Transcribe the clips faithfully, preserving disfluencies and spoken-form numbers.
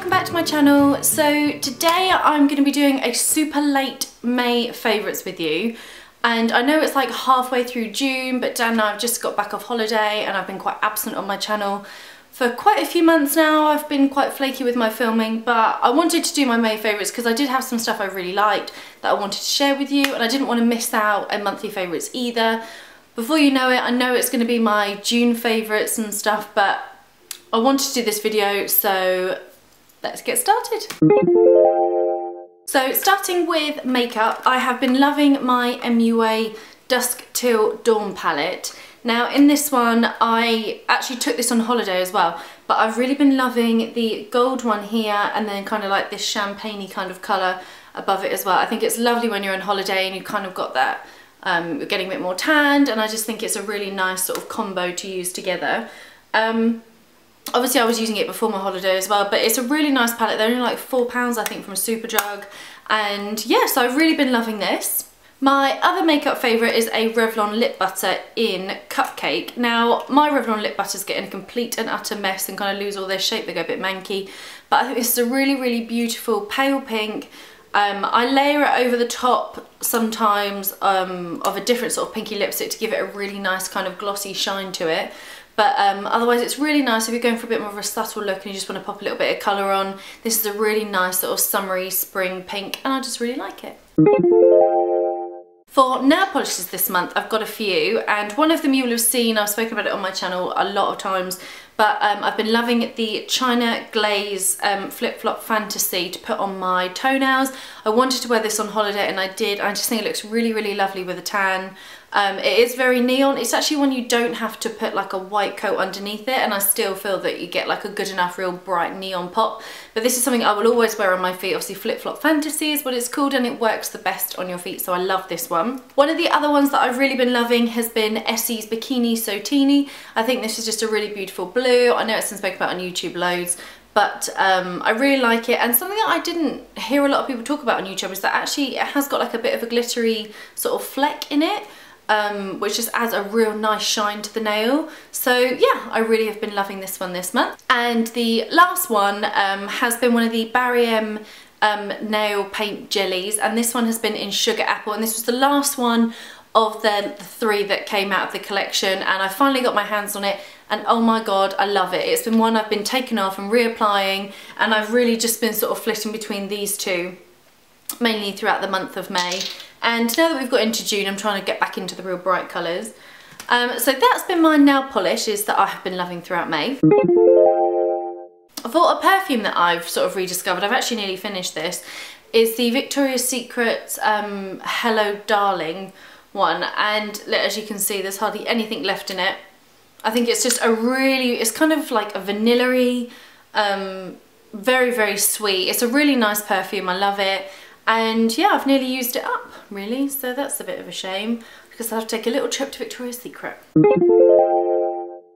welcome back to my channel. So today I'm going to be doing a super late May favourites with you, and I know it's like halfway through June, but Dan and I've just got back off holiday and I've been quite absent on my channel for quite a few months now. I've been quite flaky with my filming, but I wanted to do my May favourites because I did have some stuff I really liked that I wanted to share with you, and I didn't want to miss out on monthly favourites either. Before you know it, I know it's going to be my June favourites and stuff, but I wanted to do this video, so let's get started. So starting with makeup, I have been loving my M U A Dusk Till Dawn palette. Now in this one, I actually took this on holiday as well, but I've really been loving the gold one here and then kind of like this champagne-y kind of colour above it as well. I think it's lovely when you're on holiday and you kind of got that, um, you're getting a bit more tanned, and I just think it's a really nice sort of combo to use together. Um, Obviously I was using it before my holiday as well, but it's a really nice palette. They're only like four pounds I think from Superdrug, and yeah, so I've really been loving this. My other makeup favourite is a Revlon lip butter in Cupcake. Now my Revlon lip butters get in a complete and utter mess and kind of lose all their shape, they go a bit manky, but I think this is a really really beautiful pale pink. Um, I layer it over the top sometimes um, of a different sort of pinky lipstick to give it a really nice kind of glossy shine to it. But um, otherwise it's really nice if you're going for a bit more of a subtle look and you just want to pop a little bit of colour on. This is a really nice sort of summery spring pink, and I just really like it. For nail polishes this month, I've got a few, and one of them you will have seen, I've spoken about it on my channel a lot of times, but um, I've been loving the China Glaze um, Flip-Flop Fantasy to put on my toenails. I wanted to wear this on holiday and I did. I just think it looks really really lovely with a tan. Um, it is very neon. It's actually one you don't have to put like a white coat underneath it, and I still feel that you get like a good enough real bright neon pop. But this is something I will always wear on my feet. Obviously Flip-Flop Fantasy is what it's called, and it works the best on your feet, so I love this one. One of the other ones that I've really been loving has been Essie's Bikini So Teenie. I think this is just a really beautiful blue. I know it's been spoken about on YouTube loads, but um, I really like it. And something that I didn't hear a lot of people talk about on YouTube is that actually it has got like a bit of a glittery sort of fleck in it, Um, which just adds a real nice shine to the nail. So yeah, I really have been loving this one this month. And the last one um, has been one of the Barry M um, nail paint jellies, and this one has been in Sugar Apple, and this was the last one of the, the three that came out of the collection, and I finally got my hands on it, and oh my god, I love it. It's been one I've been taking off and reapplying, and I've really just been sort of flitting between these two mainly throughout the month of May. And now that we've got into June, I'm trying to get back into the real bright colours. Um, so that's been my nail polishes that I have been loving throughout May. For a perfume that I've sort of rediscovered, I've actually nearly finished this, is the Victoria's Secret um, Hello Darling one. And as you can see, there's hardly anything left in it. I think it's just a really, it's kind of like a vanilla-y, um, very, very sweet. It's a really nice perfume, I love it. And yeah, I've nearly used it up, really, so that's a bit of a shame because I'll have to take a little trip to Victoria's Secret.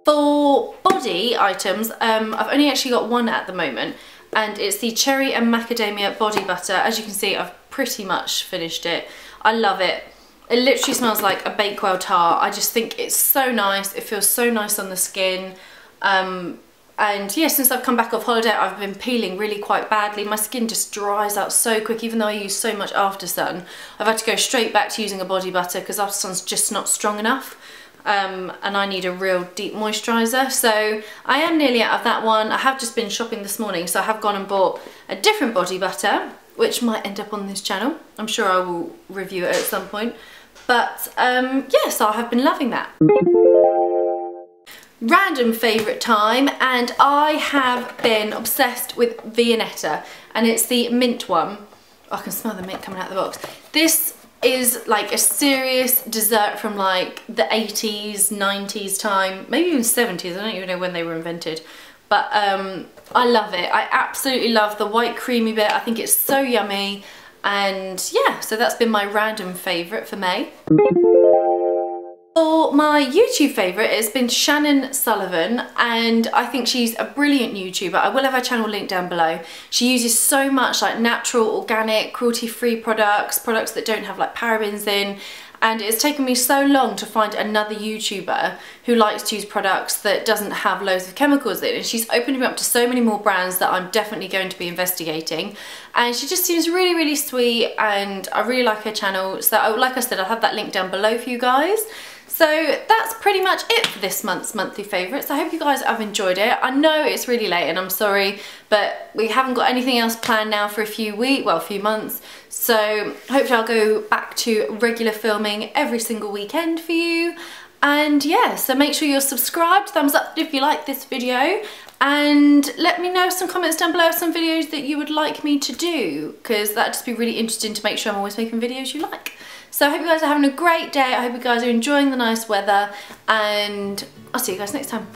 For body items, um, I've only actually got one at the moment, and it's the Cherry and Macadamia Body Butter. As you can see, I've pretty much finished it. I love it. It literally smells like a Bakewell tar. I just think it's so nice. It feels so nice on the skin. Um, And yeah, since I've come back off holiday, I've been peeling really quite badly. My skin just dries out so quick, even though I use so much after sun. I've had to go straight back to using a body butter because after sun's just not strong enough. Um, and I need a real deep moisturiser. So I am nearly out of that one. I have just been shopping this morning, so I have gone and bought a different body butter, which might end up on this channel. I'm sure I will review it at some point. But um, yes, yeah, so I have been loving that. Random favourite time, and I have been obsessed with Viennetta, and it's the mint one. Oh, I can smell the mint coming out of the box. This is like a serious dessert from like the eighties, nineties time, maybe even seventies, I don't even know when they were invented. But um, I love it. I absolutely love the white creamy bit. I think it's so yummy. And yeah, so that's been my random favourite for May. For my YouTube favourite, it's been Shannon Sullivan, and I think she's a brilliant YouTuber. I will have her channel linked down below. She uses so much like natural, organic, cruelty-free products, products that don't have like parabens in, and it's taken me so long to find another YouTuber who likes to use products that doesn't have loads of chemicals in, and she's opened me up to so many more brands that I'm definitely going to be investigating. And she just seems really, really sweet, and I really like her channel, so I, like I said, I'll have that link down below for you guys. So that's pretty much it for this month's monthly favourites. I hope you guys have enjoyed it. I know it's really late and I'm sorry, but we haven't got anything else planned now for a few weeks, well, a few months. So hopefully I'll go back to regular filming every single weekend for you. And yeah, so make sure you're subscribed, thumbs up if you like this video, and let me know some comments down below of some videos that you would like me to do, because that'd just be really interesting to make sure I'm always making videos you like. So I hope you guys are having a great day, I hope you guys are enjoying the nice weather, and I'll see you guys next time.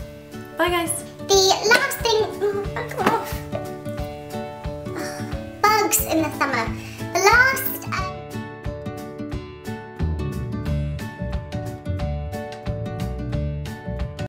Bye guys. The last thing, oh, fuck off. Bugs in the summer. The last